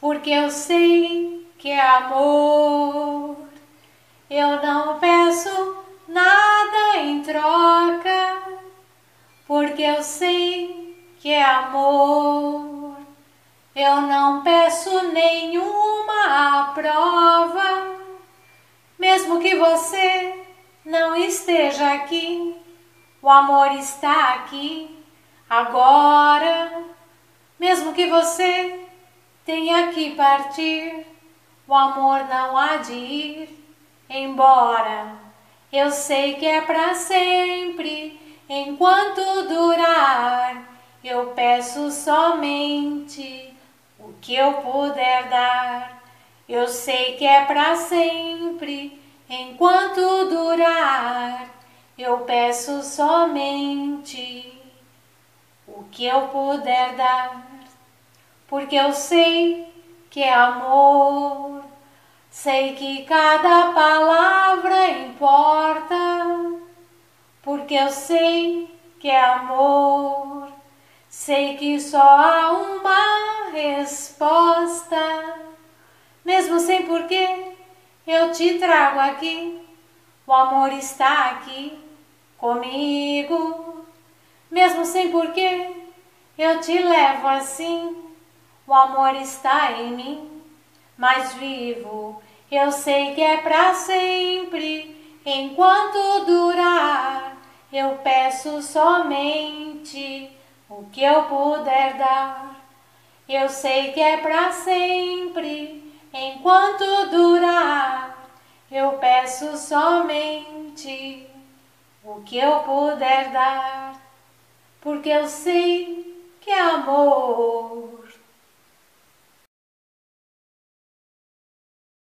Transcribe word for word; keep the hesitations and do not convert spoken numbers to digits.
Porque eu sei que é amor, eu não peço nada em troca. Porque eu sei que é amor, eu não peço nenhuma prova. Mesmo que você não esteja aqui, o amor está aqui, agora. Mesmo que você tenha que partir, o amor não há de ir embora. Eu sei que é para sempre, enquanto durar. Eu peço somente o que eu puder dar. Eu sei que é para sempre, enquanto durar. Eu peço somente o que eu puder dar. Porque eu sei que é amor, sei que cada palavra importa. Porque eu sei que é amor, sei que só há uma resposta. Mesmo sem porquê, eu te trago aqui, o amor está aqui comigo. Mesmo sem porquê, eu te levo assim, o amor está em mim, mas vivo. Eu sei que é para sempre, enquanto durar. Eu peço somente o que eu puder dar. Eu sei que é para sempre, enquanto durar. Eu peço somente o que eu puder dar. Porque eu sei que é amor.